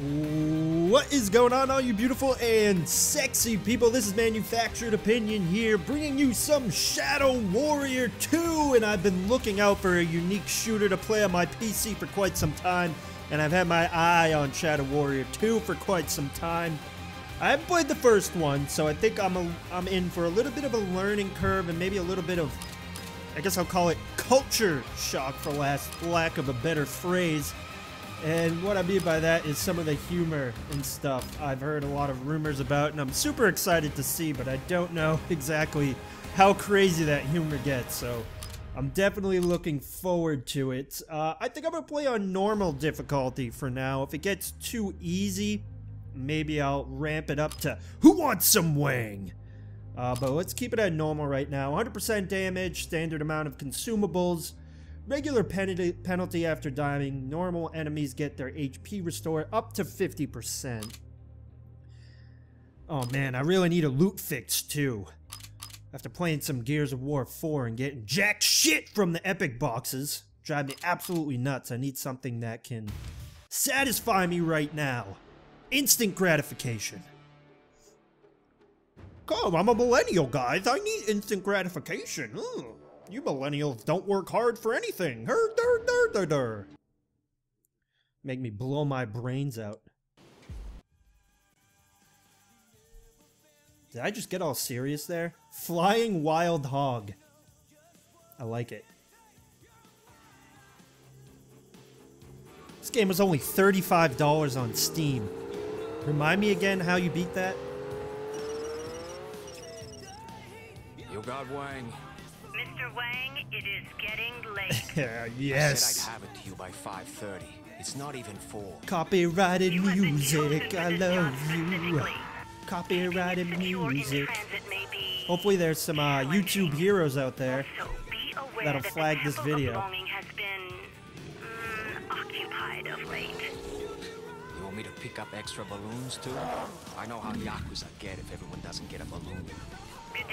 What is going on, all you beautiful and sexy people? This is Manufactured Opinion here, bringing you some Shadow Warrior 2, and I've been looking out for a unique shooter to play on my PC for quite some time, and I've had my eye on Shadow Warrior 2 for quite some time. I haven't played the first one, so I think I'm in for a little bit of a learning curve and maybe a little bit of, I guess I'll call it culture shock, for lack of a better phrase. And what I mean by that is some of the humor and stuff I've heard a lot of rumors about, and I'm super excited to see, but I don't know exactly how crazy that humor gets, so I'm definitely looking forward to it. I think I'm going to play on normal difficulty for now. If it gets too easy, maybe I'll ramp it up to Who Wants Some Wang? But let's keep it at normal right now. 100% damage, standard amount of consumables. Regular penalty after dying. Normal enemies get their HP restored up to 50%. Oh man, I really need a loot fix too. After playing some Gears of War 4 and getting jack shit from the epic boxes. Drive me absolutely nuts. I need something that can satisfy me right now. Instant gratification. Come, I'm a millennial, guys. I need instant gratification. Ooh. You millennials don't work hard for anything. Make me blow my brains out. Did I just get all serious there? Flying Wild Hog. I like it. This game was only $35 on Steam. Remind me again how you beat that? You got Wang. Mr. Wang, it is getting late. Yes. I said I'd have it to you by 5:30. It's not even 4. Copyrighted music, I love you. Copyrighted music. Hopefully there's some YouTube heroes out there that'll flag this video. You want me to pick up extra balloons too? I know how Yakuza get if everyone doesn't get a balloon.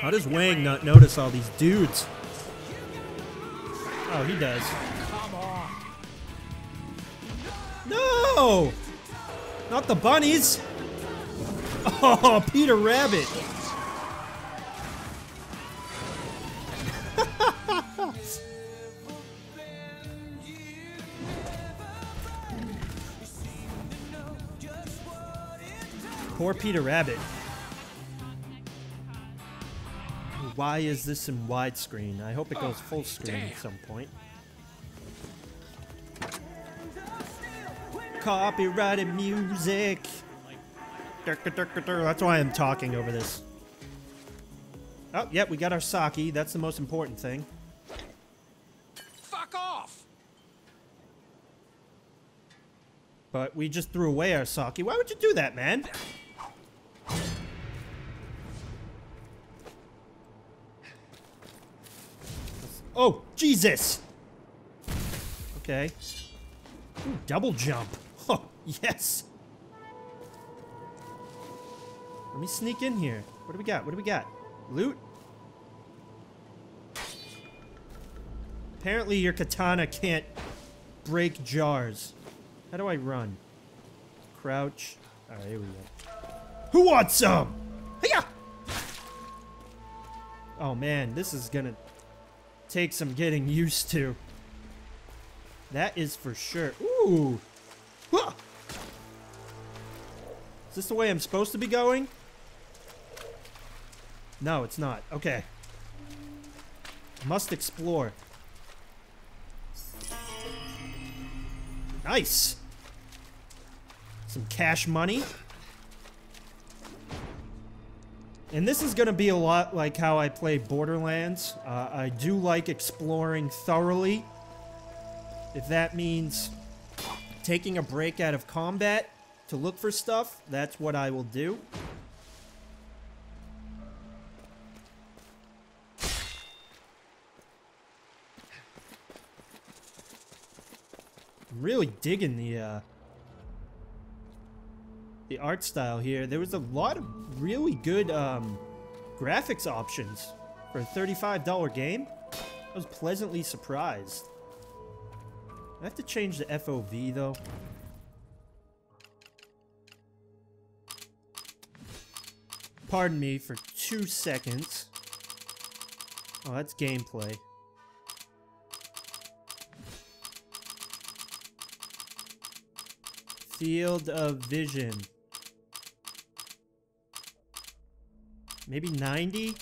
How does Wang not notice all these dudes? Oh, he does. Come on. No! Not the bunnies! Oh, Peter Rabbit! Poor Peter Rabbit. Why is this in widescreen? I hope it goes full screen at some point. Copyrighted music. That's why I'm talking over this. Oh, yep, we got our sake. That's the most important thing. Fuck off! But we just threw away our sake. Why would you do that, man? Oh, Jesus! Okay. Ooh, double jump. Oh, yes! Let me sneak in here. What do we got? What do we got? Loot? Apparently your katana can't break jars. How do I run? Crouch. Alright, here we go. Who wants some? Hiya! Oh man, this is gonna take some getting used to. That is for sure. Ooh! Whoa. Is this the way I'm supposed to be going? No, it's not. Okay. Must explore. Nice! Some cash money. And this is going to be a lot like how I play Borderlands. I do like exploring thoroughly. If that means taking a break out of combat to look for stuff, that's what I will do. I'm really digging the art style here. There was a lot of really good graphics options for a $35 game. I was pleasantly surprised. I have to change the FOV though. Pardon me for 2 seconds. Oh, that's gameplay. Field of vision. Maybe 90?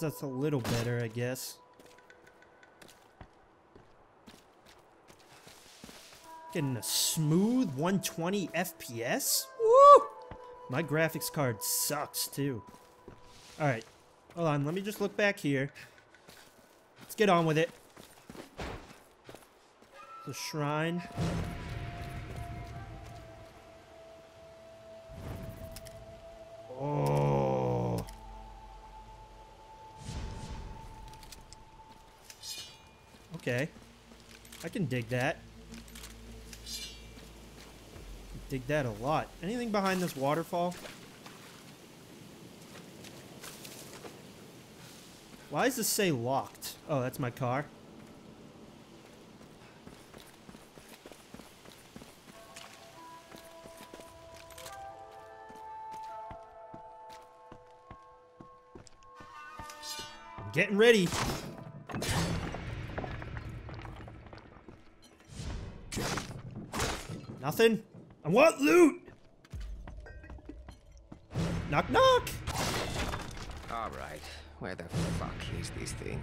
That's a little better, I guess. Getting a smooth 120 FPS? Woo! My graphics card sucks, too. Alright. Hold on, let me just look back here. Let's get on with it. The shrine. Okay, I can dig that. Dig that a lot. Anything behind this waterfall? Why does this say locked? Oh, that's my car. I'm getting ready. Nothing? I want loot! Knock knock! Alright, where the fuck is this thing?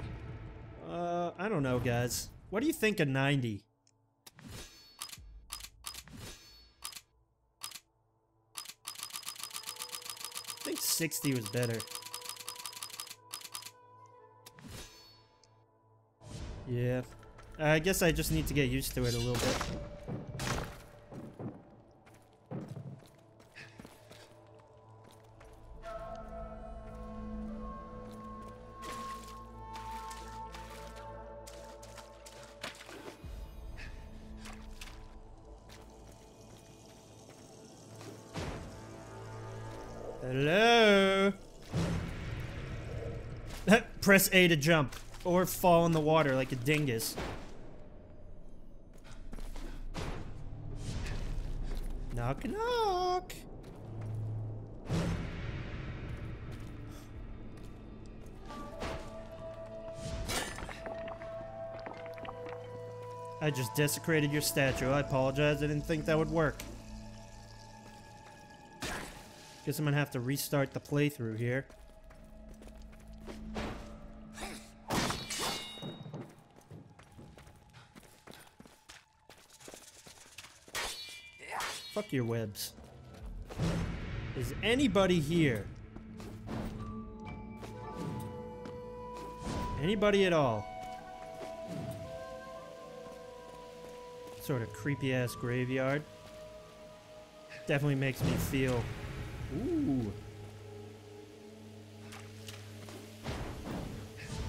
I don't know, guys. What do you think of 90? I think 60 was better. Yeah. I guess I just need to get used to it a little bit. Hello? Press A to jump, or fall in the water like a dingus. Knock knock! I just desecrated your statue. I apologize, I didn't think that would work. Guess I'm gonna have to restart the playthrough here. Fuck your webs. Is anybody here? Anybody at all? Sort of creepy-ass graveyard. Definitely makes me feel... Ooh.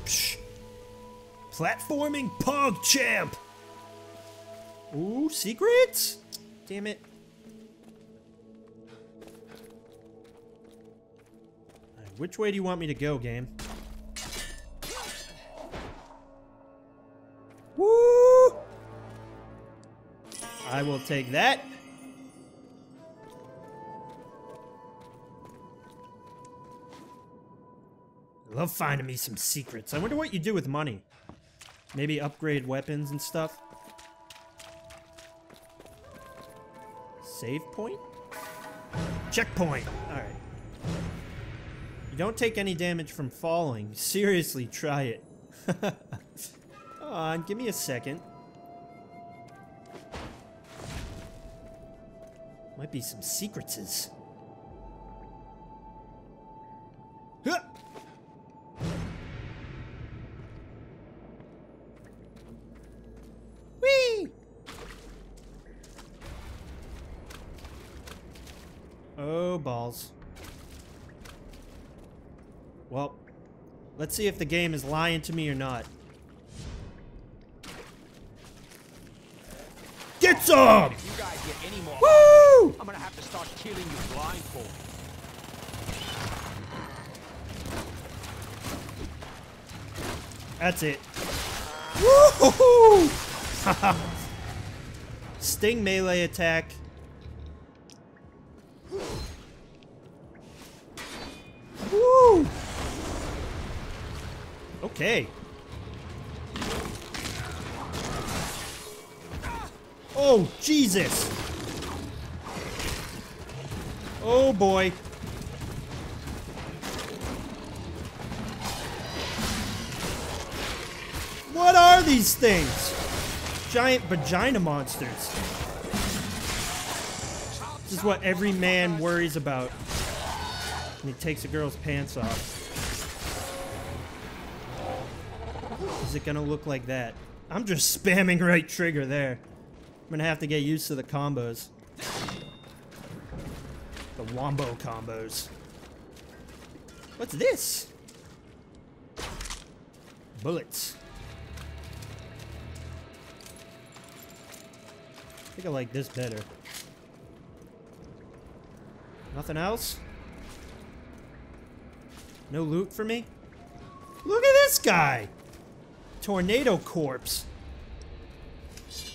Psh. Platforming pog champ. Ooh, secrets? Damn it. Right, which way do you want me to go, game? Woo! I will take that. Love finding me some secrets. I wonder what you do with money. Maybe upgrade weapons and stuff. Save point? Checkpoint! Alright. You don't take any damage from falling. Seriously, try it. Come on, give me a second. Might be some secretses. Well, let's see if the game is lying to me or not. Get some! If you guys get any more, woo! I'm gonna have to start killing you blindfold. That's it. Woohoo! Sting melee attack. Woo! Okay. Oh, Jesus! Oh, boy. What are these things? Giant vagina monsters. This is what every man worries about when he takes a girl's pants off. Is it gonna look like that? I'm just spamming right trigger there. I'm gonna have to get used to the combos. The wombo combos. What's this? Bullets. I think I like this better. Nothing else? No loot for me? Look at this guy! Tornado corpse. Shh.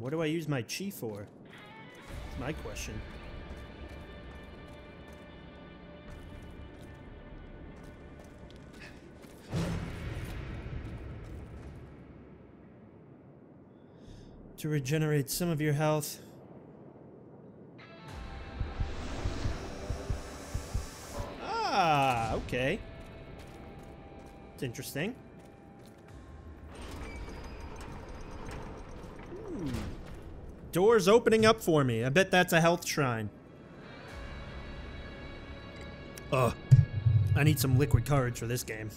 What do I use my chi for? That's my question. To regenerate some of your health. Ah, okay. It's interesting. Ooh. Doors opening up for me. I bet that's a health shrine. Ugh. I need some liquid courage for this game.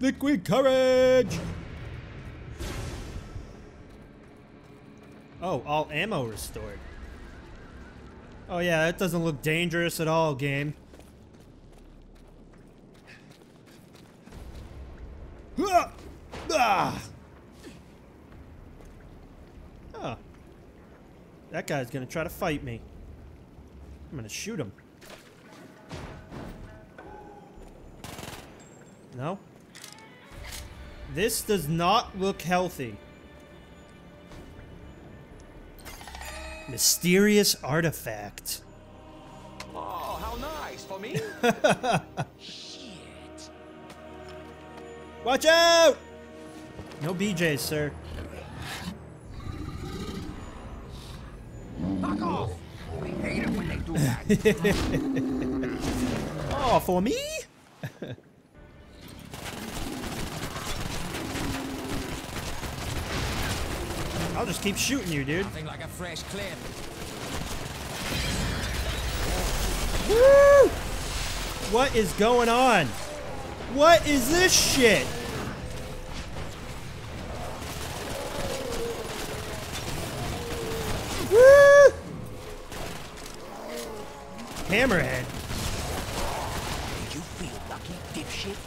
Liquid courage! Oh, all ammo restored. Oh yeah, that doesn't look dangerous at all, game. Oh. That guy's gonna try to fight me. I'm gonna shoot him. No? This does not look healthy. Mysterious artifact. Oh, how nice for me. Shit. Watch out! No BJs, sir. Fuck off! We hate it when they do that. Oh, for me? I'll just keep shooting you, dude. Nothing like a fresh clip. Woo! What is going on? What is this shit? Woo! Hammerhead. Did you feel lucky, dipshit?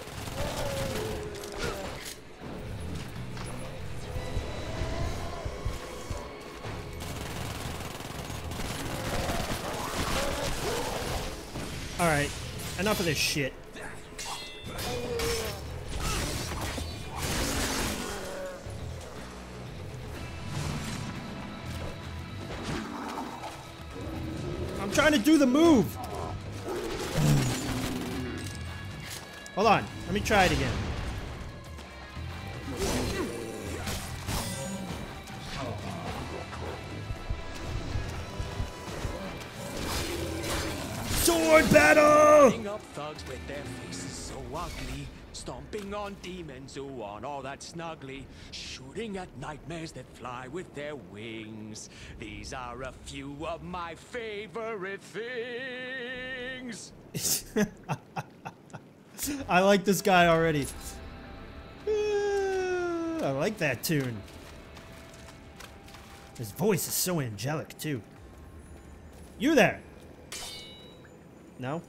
Alright, enough of this shit. I'm trying to do the move! Hold on, let me try it again. Sword battle! Stomping up thugs with their faces so ugly, stomping on demons who aren't all that snuggly, shooting at nightmares that fly with their wings. These are a few of my favorite things. I like this guy already. I like that tune. His voice is so angelic too. You there! No?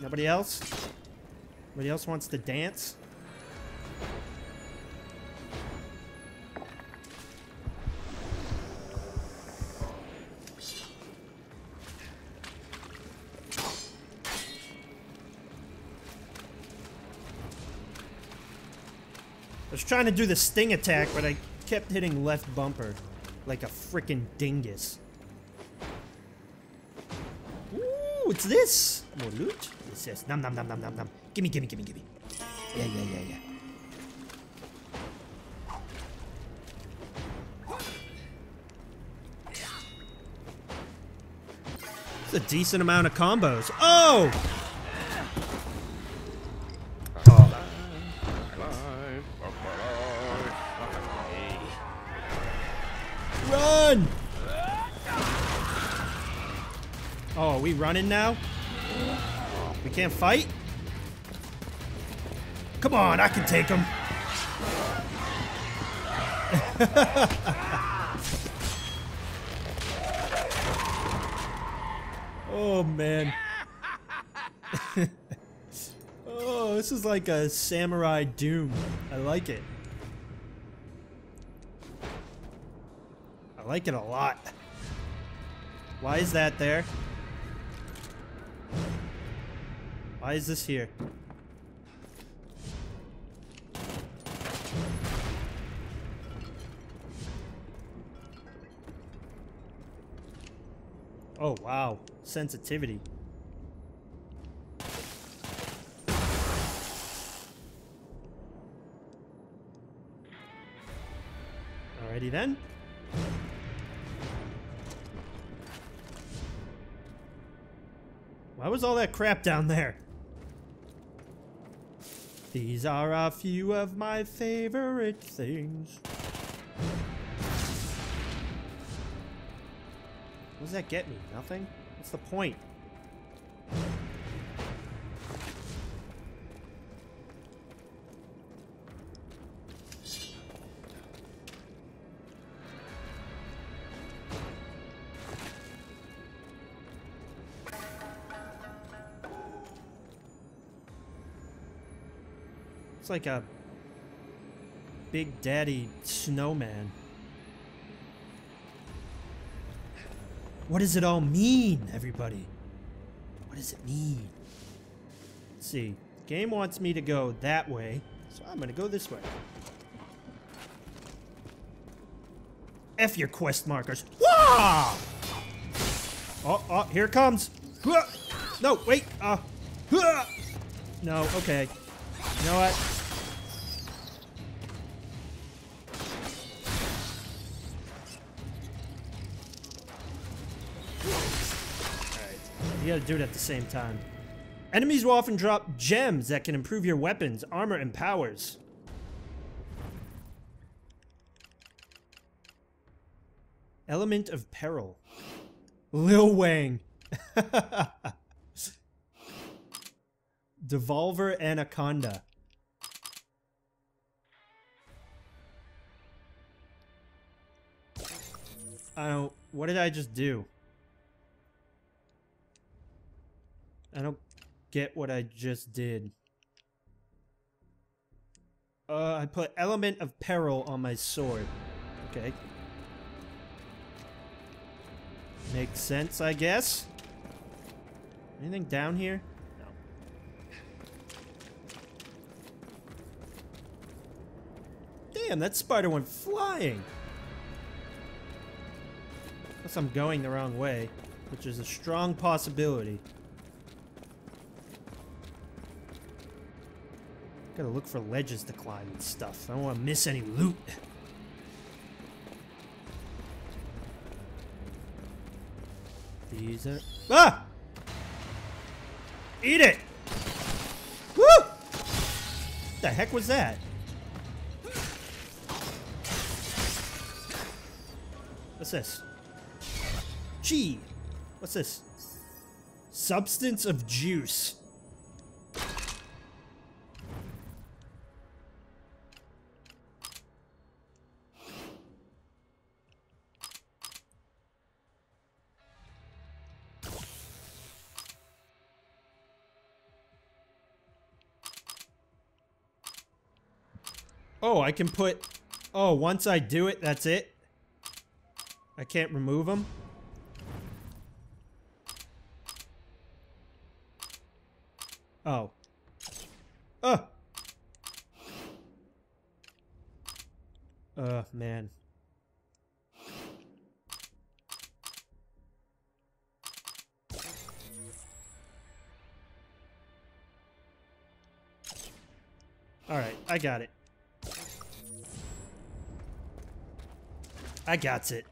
Nobody else? Nobody else wants to dance? was trying to do the sting attack, but I kept hitting left bumper like a freaking dingus. Ooh, what's this? More loot? What's this? Nom nom nom nom nom nom. Gimme, gimme, gimme, gimme. Yeah, yeah, yeah, yeah. A decent amount of combos. Oh! Oh. Run! Oh, are we running now? We can't fight? Come on, I can take him. Oh, man. Oh, this is like a samurai Doom. I like it. I like it a lot. Why is that there? Why is this here? Oh, wow. Sensitivity. Alrighty then. Why was all that crap down there? These are a few of my favorite things. What does that get me? Nothing? What's the point? It's like a Big Daddy snowman. What does it all mean, everybody? What does it mean? Let's see. The game wants me to go that way, so I'm gonna go this way. F your quest markers. Wah! Oh, oh, here it comes. No, wait. No, okay. You know what? You gotta do it at the same time. Enemies will often drop gems that can improve your weapons, armor, and powers. Element of Peril. Lo Wang. Devolver Anaconda. I don't... What did I just do? I don't get what I just did. I put Element of Peril on my sword. Okay. Makes sense, I guess. Anything down here? No. Damn, that spider went flying. Unless I'm going the wrong way, which is a strong possibility. Gotta look for ledges to climb and stuff. I don't want to miss any loot. These are... Ah! Eat it! Woo! What the heck was that? What's this? Chi! What's this? Substance of juice. Oh, I can put... Oh, once I do it, that's it? I can't remove them? Oh. Oh! Man. Alright, I got it. I got it.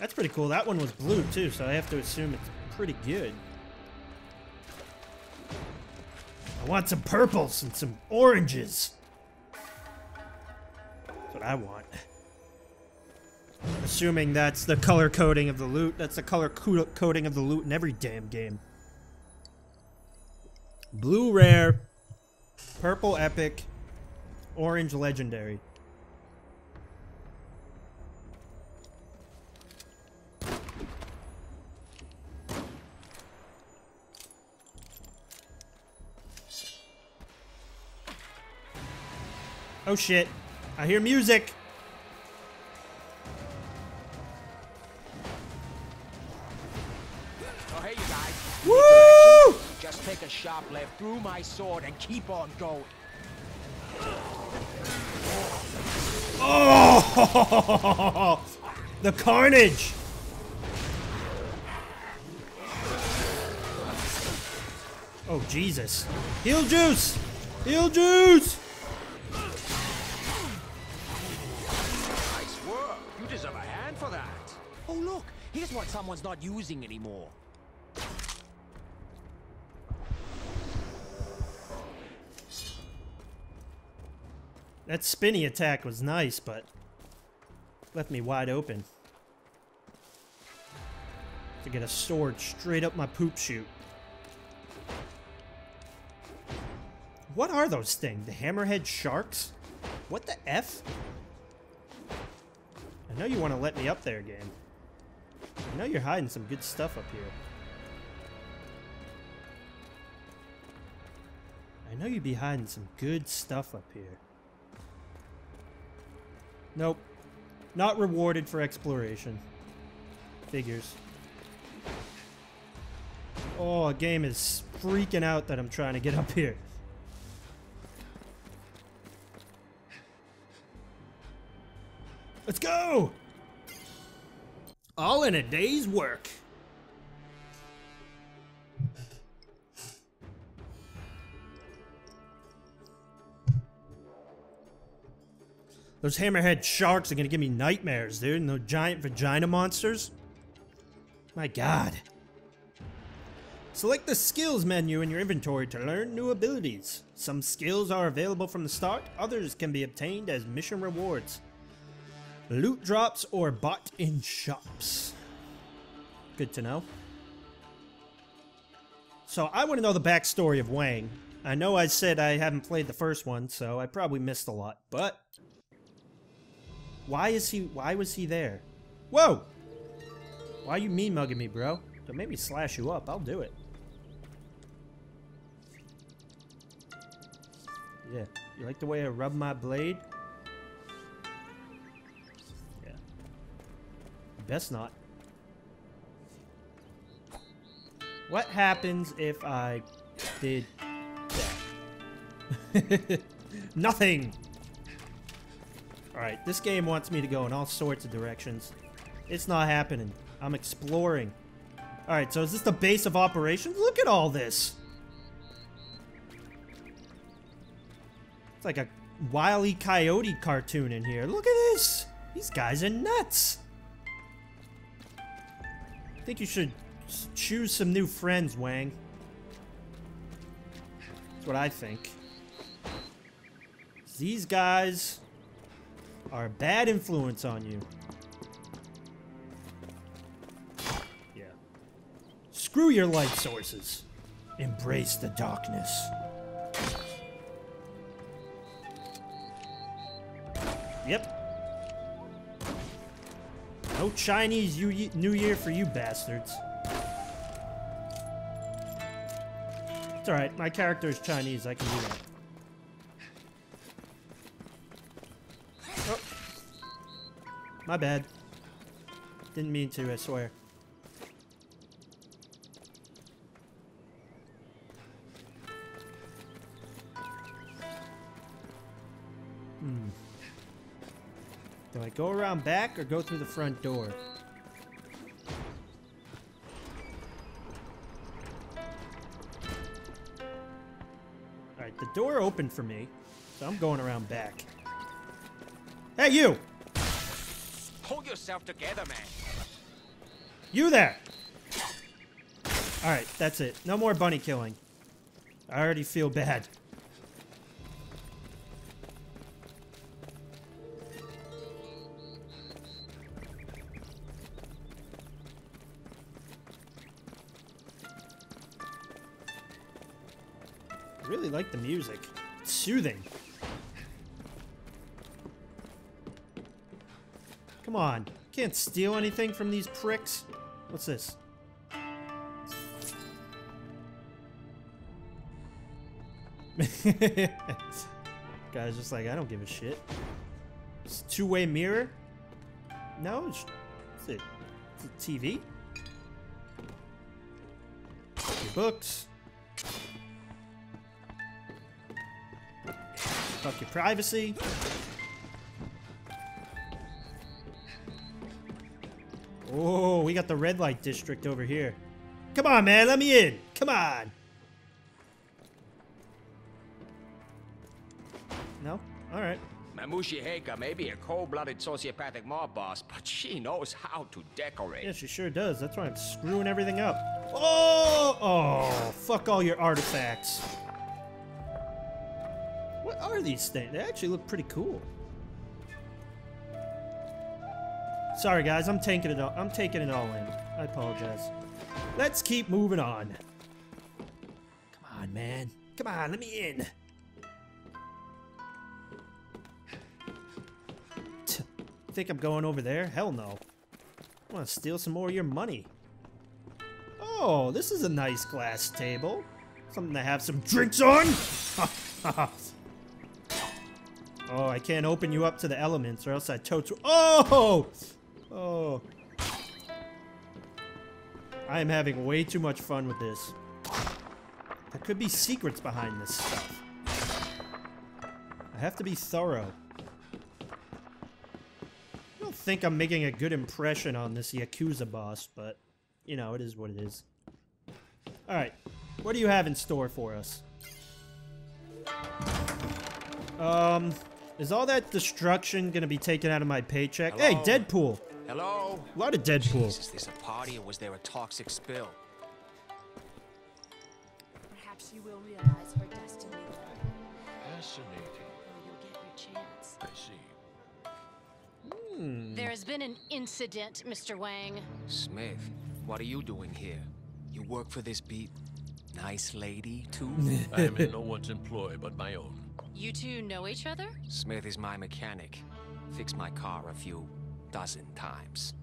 That's pretty cool. That one was blue too, so I have to assume it's pretty good. I want some purples and some oranges. That's what I want. I'm assuming that's the color coding of the loot. That's the color coding of the loot in every damn game. Blue rare, purple epic, orange legendary. Oh shit, I hear music! Oh hey you guys. Woo! Just take a sharp left through my sword and keep on going. Oh! The carnage! Oh Jesus. Heal juice! Heal juice! Oh look, here's what someone's not using anymore. That spinny attack was nice, but left me wide open. To get a sword straight up my poop chute. What are those things? The hammerhead sharks? What the F? I know you want to let me up there, game. I know you're hiding some good stuff up here. I know you'd be hiding some good stuff up here. Nope. Not rewarded for exploration. Figures. Oh, a game is freaking out that I'm trying to get up here. Let's go! All in a day's work. Those hammerhead sharks are gonna give me nightmares, dude, and those giant vagina monsters. My god. Select the skills menu in your inventory to learn new abilities. Some skills are available from the start, others can be obtained as mission rewards. Loot drops or bought in shops. Good to know. So I want to know the backstory of Wang. I know I said I haven't played the first one, so I probably missed a lot, but why was he there? Whoa! Why you mean mugging me, bro? Don't make me slash you up, I'll do it. Yeah, you like the way I rub my blade? Best not. What happens if I did that? Nothing! Alright, this game wants me to go in all sorts of directions. It's not happening. I'm exploring. Alright, so is this the base of operations? Look at all this! It's like a Wile E. Coyote cartoon in here. Look at this! These guys are nuts! I think you should choose some new friends, Wang. That's what I think. These guys are a bad influence on you. Yeah. Screw your light sources. Embrace the darkness. Yep. No Chinese New Year for you bastards. It's alright, my character is Chinese, I can do that. Oh. My bad. Didn't mean to, I swear. Do I go around back or go through the front door? Alright, the door opened for me, so I'm going around back. Hey, you! Hold yourself together, man. You there! Alright, that's it. No more bunny killing. I already feel bad. I really like the music. It's soothing. Come on. Can't steal anything from these pricks. What's this? Guy's just like, I don't give a shit. It's a two-way mirror? No, it's a TV. Your books. Fuck your privacy. Oh, we got the red light district over here. Come on, man, let me in. Come on. No? All right. Mamushi Heika may be a cold-blooded sociopathic mob boss, but she knows how to decorate. Yeah, she sure does. That's why I'm screwing everything up. Oh! Oh, fuck all your artifacts. What are these things? They actually look pretty cool. Sorry guys, I'm taking it all in. I apologize. Let's keep moving on. Come on, man. Come on, let me in. Think I'm going over there? Hell no. I want to steal some more of your money. Oh, this is a nice glass table. Something to have some drinks on. Oh, I can't open you up to the elements or else I totes. Oh! Oh. I am having way too much fun with this. There could be secrets behind this stuff. I have to be thorough. I don't think I'm making a good impression on this Yakuza boss, but, you know, it is what it is. Alright, what do you have in store for us? Is all that destruction gonna be taken out of my paycheck? Hello? Hey, Deadpool! Hello? A lot of Deadpool. Jesus, is this a party or was there a toxic spill? Perhaps you will realize her destiny. Fascinating. Or you'll get your chance. I see. Hmm. There has been an incident, Mr. Wang. Smith, what are you doing here? You work for this nice lady, too? I am in no one's employ but my own. You two know each other? Smith is my mechanic. Fixed my car a few dozen times.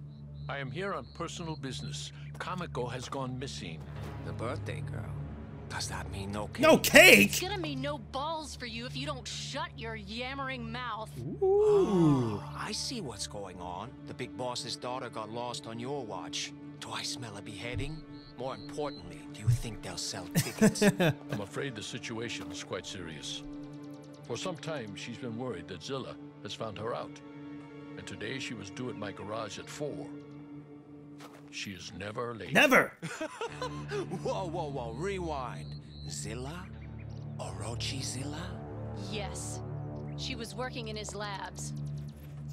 I am here on personal business. Comico has gone missing. The birthday girl. Does that mean no cake? No cake? It's gonna mean no balls for you if you don't shut your yammering mouth. Ooh. Oh, I see what's going on. The big boss's daughter got lost on your watch. Do I smell a beheading? More importantly, do you think they'll sell tickets? I'm afraid the situation is quite serious. For some time, she's been worried that Zilla has found her out. And today she was due at my garage at 4. She is never late. Never! Whoa, whoa, whoa, rewind. Zilla? Orochi Zilla? Yes. She was working in his labs.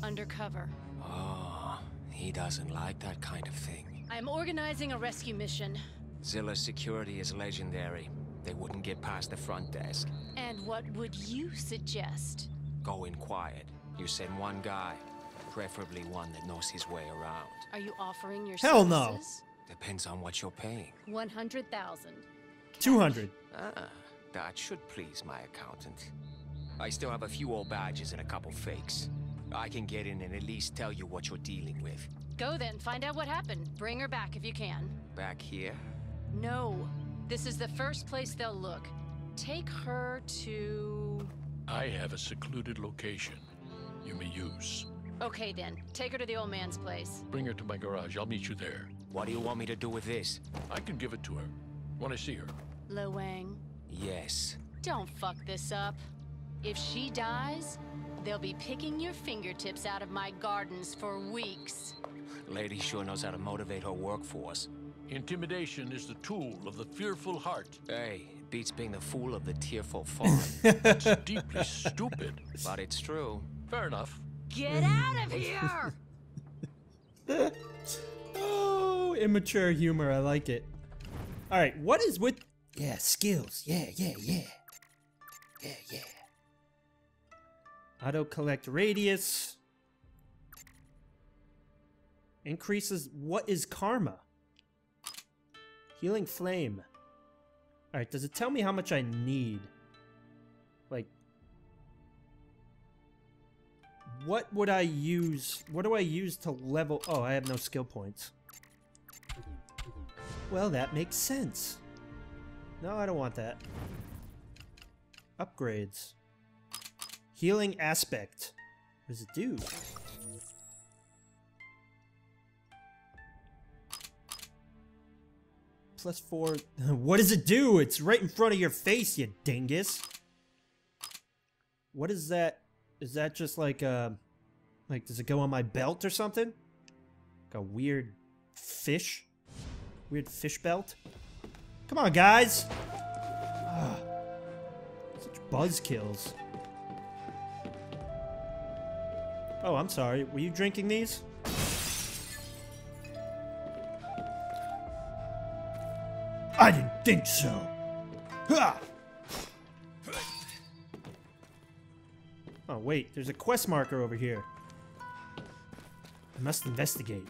Undercover. Oh, he doesn't like that kind of thing. I'm organizing a rescue mission. Zilla's security is legendary. They wouldn't get past the front desk. And what would you suggest? Go in quiet. You send one guy, preferably one that knows his way around. Are you offering your services? Hell no. Depends on what you're paying. 100,000. 200. Ah, that should please my accountant. I still have a few old badges and a couple fakes. I can get in and at least tell you what you're dealing with. Go then, find out what happened. Bring her back if you can. Back here? No. This is the first place they'll look. Take her to... I have a secluded location you may use. Okay then, take her to the old man's place. Bring her to my garage, I'll meet you there. What do you want me to do with this? I can give it to her, when I see her. Lo Wang. Yes. Don't fuck this up. If she dies, They'll be picking your fingertips out of my gardens for weeks. Lady sure knows how to motivate her workforce. Intimidation is the tool of the fearful heart. Hey, it beats being the fool of the tearful fawn. That's deeply stupid. But it's true. Fair enough. Get out of here! Oh, immature humor. I like it. All right, what is with... Yeah, skills. Yeah. Auto collect radius. Increases... What is karma? Healing flame. All right, does it tell me how much I need? Like... What would I use? What do I use to level? Oh, I have no skill points. Well, that makes sense. No, I don't want that. Upgrades. Healing aspect. What does it do? +4. What does it do? It's right in front of your face, you dingus. What is that? Is that just like a... Like, does it go on my belt or something? Like a weird fish? Weird fish belt? Come on, guys! Ugh. Such buzzkills. Oh, I'm sorry. Were you drinking these? I didn't think so. Ha! Oh, wait, there's a quest marker over here. I must investigate.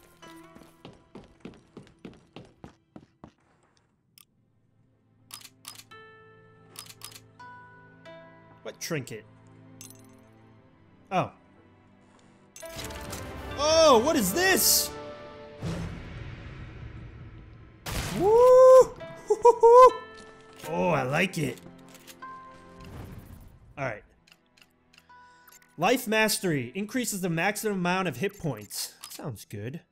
What trinket? Oh. Oh, what is this? Woo! Oh, I like it. All right. Life Mastery increases the maximum amount of hit points. Sounds good.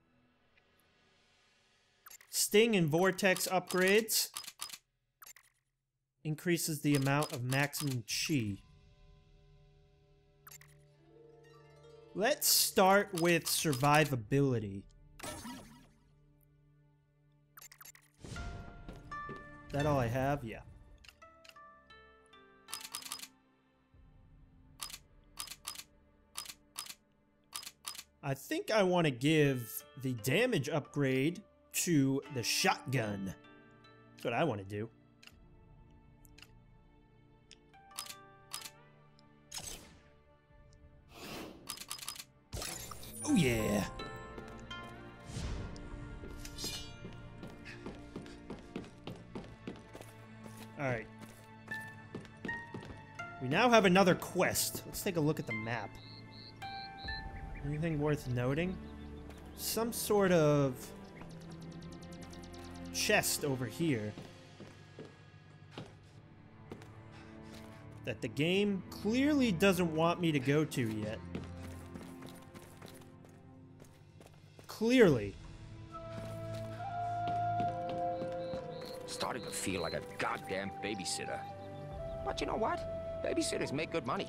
Sting and Vortex upgrades. Increases the amount of maximum chi. Let's start with survivability. Is that all I have? Yeah. I think I want to give the damage upgrade to the shotgun. That's what I want to do. Oh yeah. All right. We now have another quest. Let's take a look at the map. Anything worth noting? Some sort of chest over here that the game clearly doesn't want me to go to yet. Clearly. Starting to feel like a goddamn babysitter. But you know what? Babysitters make good money.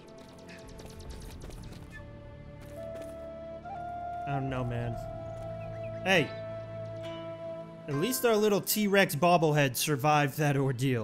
I don't know, man. Hey! At least our little T-Rex bobblehead survived that ordeal.